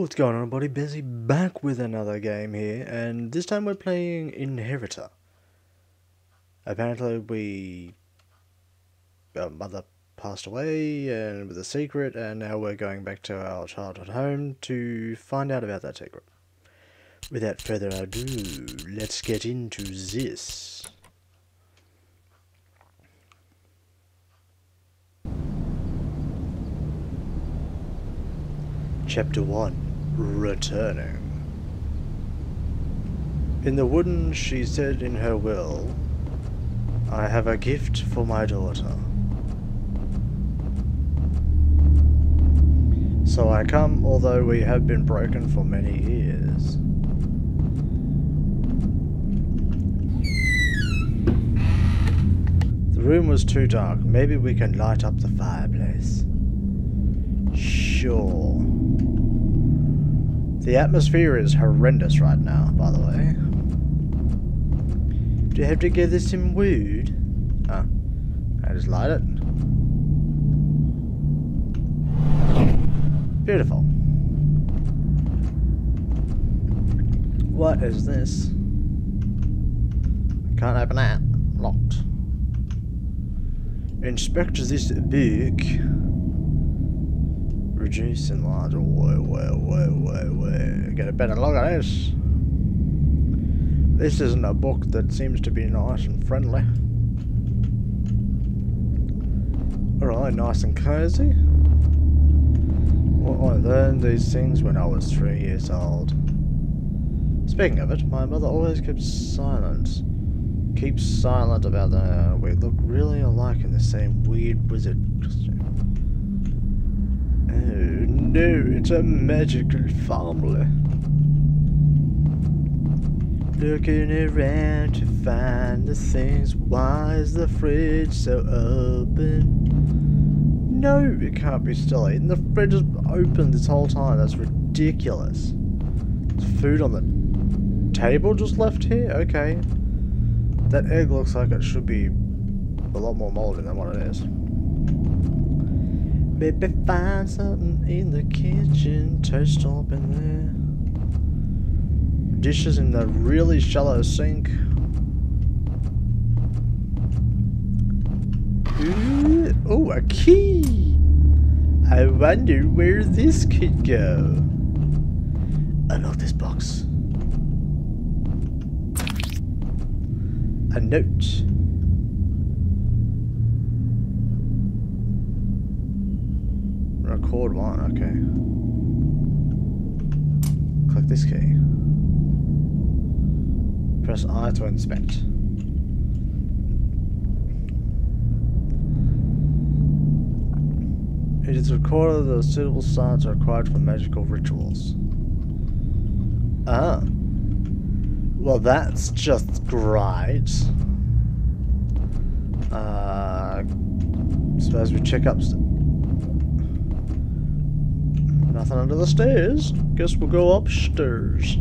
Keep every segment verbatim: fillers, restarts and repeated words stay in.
What's going on, everybody? Busy back with another game here, and this time we're playing Inheritor. Apparently we... our mother passed away and with a secret, and now we're going back to our childhood home to find out about that secret. Without further ado, let's get into this. Chapter one, Returning. In the wooden, she said in her will, I have a gift for my daughter. So I come, although we have been broken for many years. The room was too dark. Maybe we can light up the fireplace. Sure. The atmosphere is horrendous right now, by the way. Do you have to give this some wood? Ah, I just light it. Beautiful. What is this? I can't open that. Locked. Inspect this book. Reduce and large. Whoa, whoa, whoa, whoa, whoa. Get a better look at this. This isn't a book that seems to be nice and friendly. Alright, nice and cozy. Well, I learned these things when I was three years old. Speaking of it, my mother always kept silent. Keeps silent about the... we look really alike in the same weird wizard costume. Oh no, it's a magical family. Looking around to find the things. Why is the fridge so open? No, it can't be still eating. The fridge is open this whole time. That's ridiculous. There's food on the table just left here? Okay. That egg looks like it should be a lot more moldy than what it is. Maybe find something in the kitchen, toast up in there. Dishes in the really shallow sink. Ooh, oh, a key! I wonder where this could go. Unlock this box. A note. Record one, okay. Click this key. Press I to inspect. It is recorded that suitable signs are required for magical rituals. Ah. Well, that's just great. Uh, suppose we check up. Nothing under the stairs. Guess we'll go upstairs.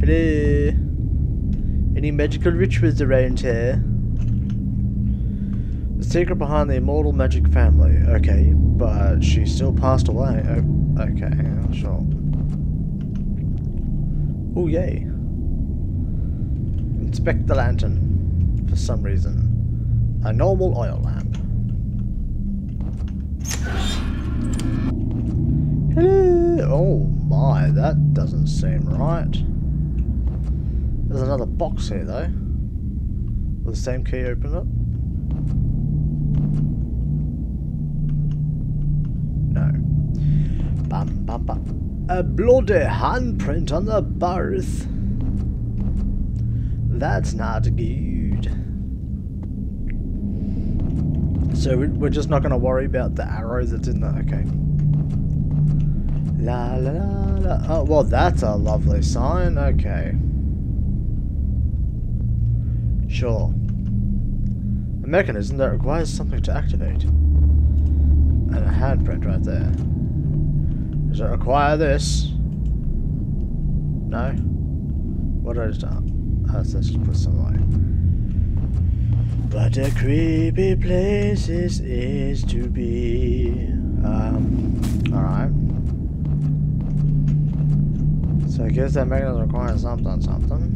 Hello. Any magical rituals around here? The secret behind the immortal magic family. Okay, but she still passed away. Oh, okay, sure. Oh, yay. Inspect the lantern. For some reason. A normal oil lamp. Hello! Oh my, that doesn't seem right. There's another box here though. Will the same key open up? No. Bum bum bum. A bloody handprint on the berth. That's not good. So we're just not going to worry about the arrow that's in there, okay. La la la la. Oh, well, that's a lovely sign. Okay. Sure. A mechanism that requires something to activate. And a handprint right there. Does it require this? No? What did I just do? Let's just put some away. What a creepy place this is to be. Um, alright. So I guess that mechanism requires something, something.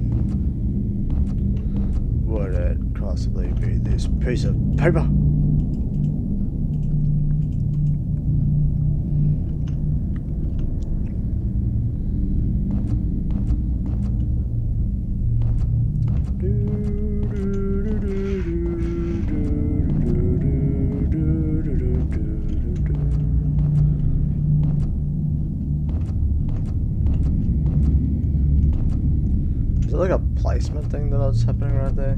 Would it possibly be this piece of paper? Thing that was happening right there.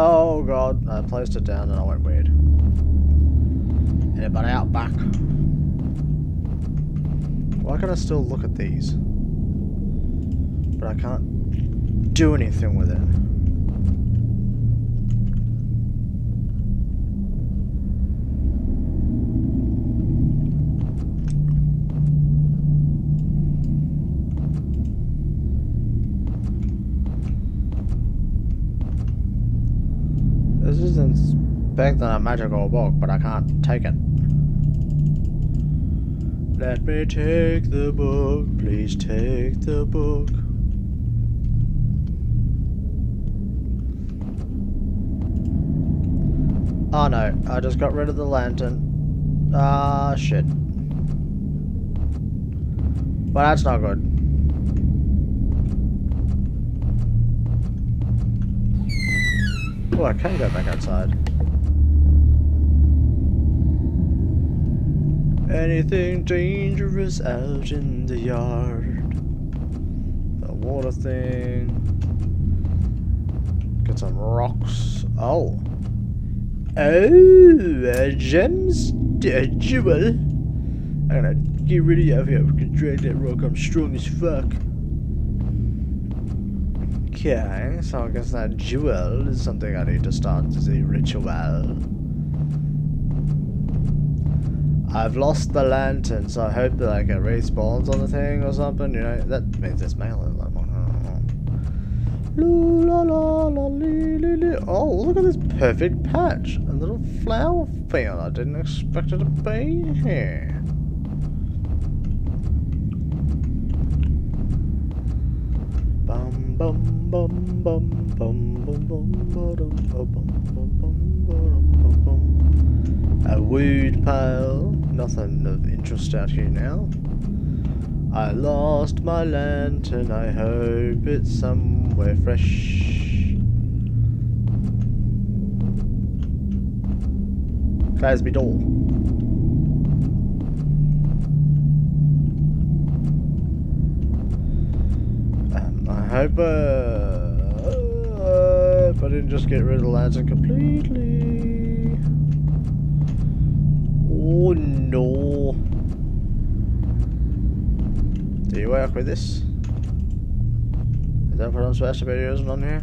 Oh god, I placed it down and I went weird. Anybody out back? Why can I still look at these? But I can't do anything with it. Back than a magical book, but I can't take it. Let me take the book, please take the book. Oh no, I just got rid of the lantern. Ah, shit. Well, that's not good. Oh, I can go back outside. Anything dangerous out in the yard. The water thing. Get some rocks. Oh. Oh, a gem's a jewel. I'm gonna get rid of you. We can drag that rock. I'm strong as fuck. Okay, so I guess that jewel is something I need to start as a ritual. I've lost the lantern, so I hope that like it respawns on the thing or something, you know, that means it's mailing. Oh, look at this perfect patch. A little flower field. I didn't expect it to be here. Bum bum bum bum bum bum bum bum bum bum. A wood pile. Nothing of interest out here now. I lost my lantern, I hope it's somewhere fresh. Clasby door. Um, I hope uh, uh, if I didn't just get rid of the lantern completely. Oh no! Do you work with this? Is that what I'm supposed to be using on here?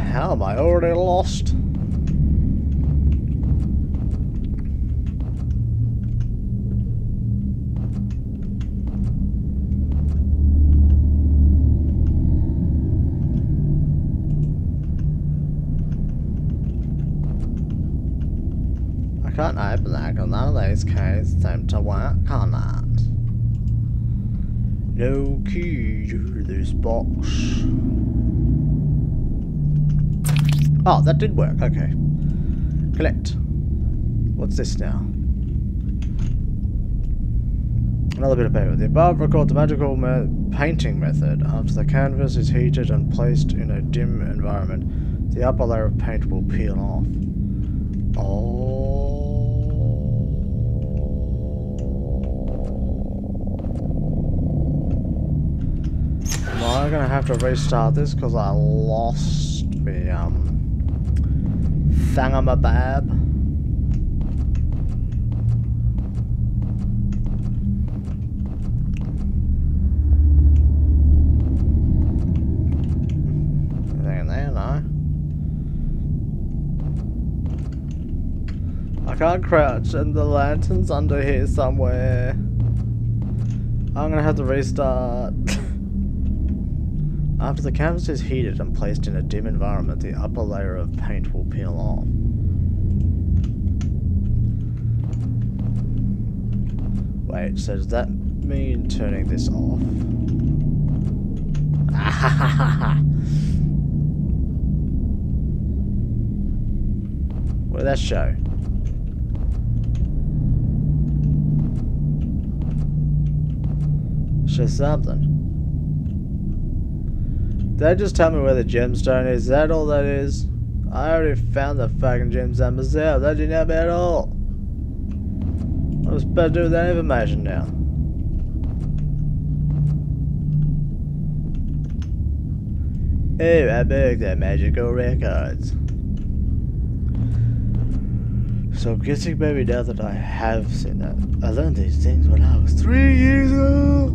How am I already lost? Can't open that because none of those keys seem to work on it. No key to this box. Oh, that did work. Okay. Collect. What's this now? Another bit of paper. The above record the magical me painting method. After the canvas is heated and placed in a dim environment, the upper layer of paint will peel off. Oh. I'm gonna have to restart this because I lost me um thangamabab. Anything in there? No. I can't crouch and the lantern's under here somewhere. I'm gonna have to restart. After the canvas is heated and placed in a dim environment, the upper layer of paint will peel off. Wait, so does that mean turning this off? What did that show? It shows something. They just tell me where the gemstone is. Is that all that is? I already found the fucking gemstone myself. That didn't help me at all. What was I supposed to do with that information now? Ew, I beg their magical records. So I'm guessing maybe now that I have seen that. I learned these things when I was three years old.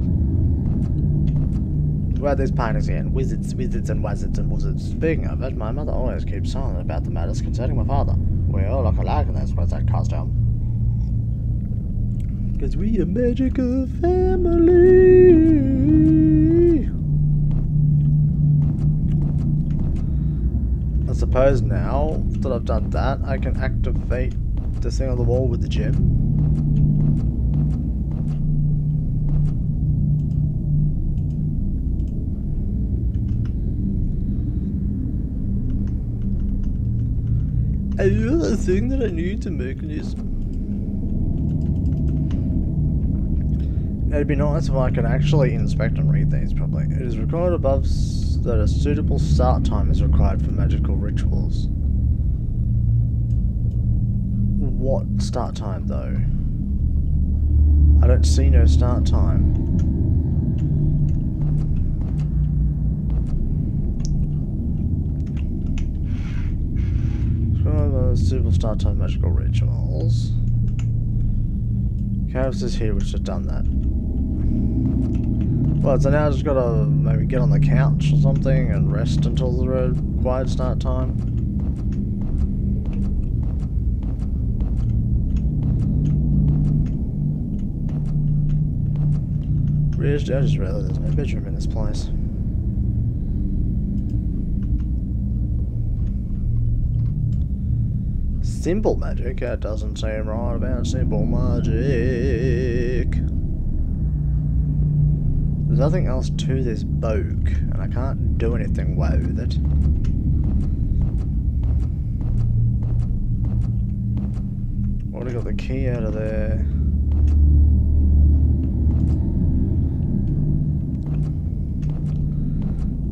Well, there's pioneers here, and wizards, wizards and wizards and wizards. Speaking of it, my mother always keeps silent about the matters concerning my father. We all look alike, and that's what that costume. Cause we a magical family. I suppose now that I've done that, I can activate this thing on the wall with the gem. Are you the thing that I need to make this? It'd be nice if I could actually inspect and read these properly. It is recorded above that a suitable start time is required for magical rituals. What start time though? I don't see no start time. It's recorded above a suitable start time for magical rituals. Characters here which have done that. Well, so now I just gotta maybe get on the couch or something and rest until the required start time. I just realized there's no bedroom in this place. Simple magic? That doesn't seem right about simple magic. There's nothing else to this book, and I can't do anything with it. Already got the key out of there.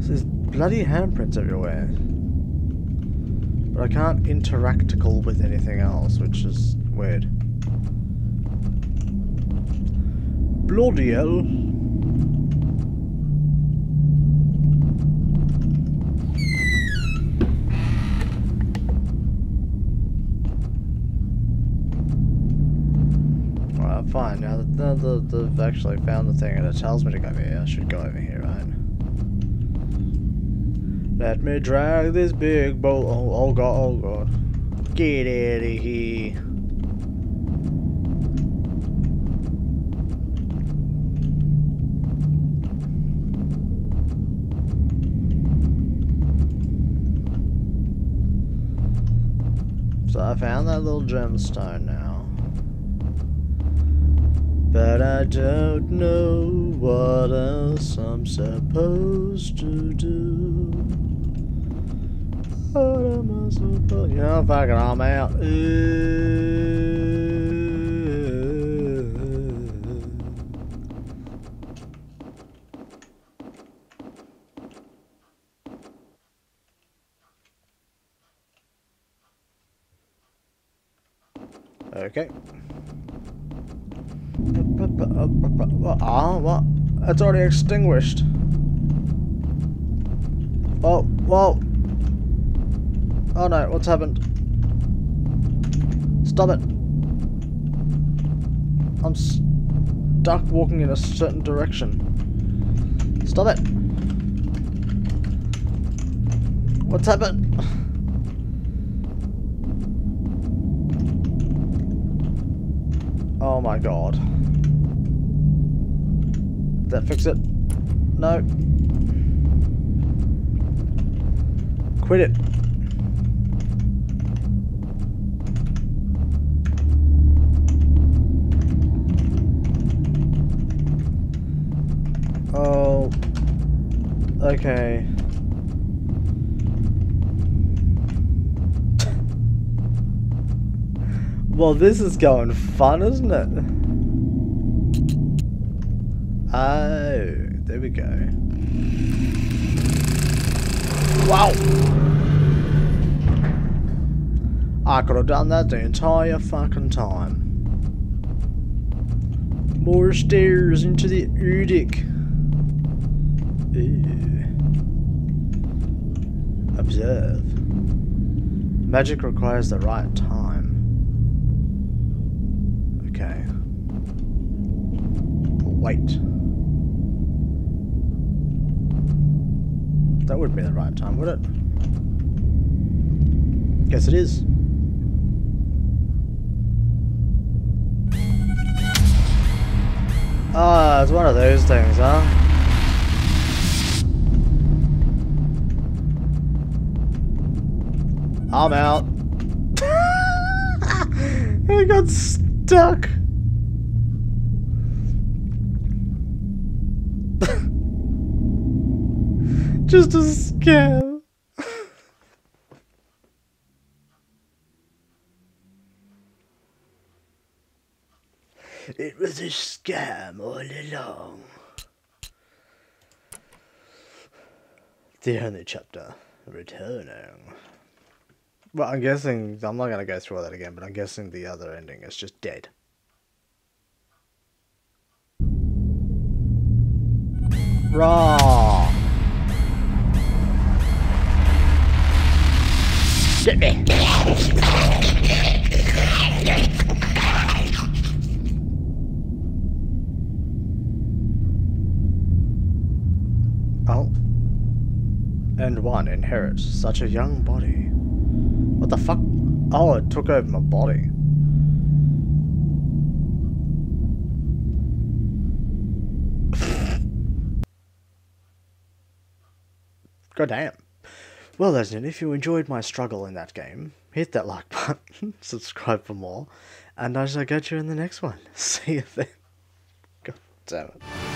There's bloody handprints everywhere. But I can't interactacle with anything else, which is weird. Bloody hell. Fine, now that they've actually found the thing and it tells me to go over here, I should go over here, right? Let me drag this big boat. Oh, oh god, oh god. Get out of here. So I found that little gemstone now. But I don't know what else I'm supposed to do. What am I supposed to do? Oh, fuck it, I'm out. Ooh. Okay. Ah, what? It's already extinguished. Oh, whoa. Oh no, what's happened? Stop it. I'm stuck walking in a certain direction. Stop it. What's happened? Oh my god. Did that fix it? No. Quit it. Okay. Well, this is going fun, isn't it? Oh, there we go. Wow! I could have done that the entire fucking time. More stairs into the Udic. Ew. Observe. Magic requires the right time. Okay. Wait. That wouldn't be the right time, would it? Guess it is. Ah, oh, it's one of those things, huh? I'm out. I got stuck. Just a scam. It was a scam all along. The only chapter returning. Well, I'm guessing I'm not gonna go through all that again, but I'm guessing the other ending is just dead. Raw. Get me. Oh. And one inherits such a young body. What the fuck? Oh, it took over my body. God damn. Well, that's it. If you enjoyed my struggle in that game, hit that like button, subscribe for more, and I shall get you in the next one. See you then. God damn it.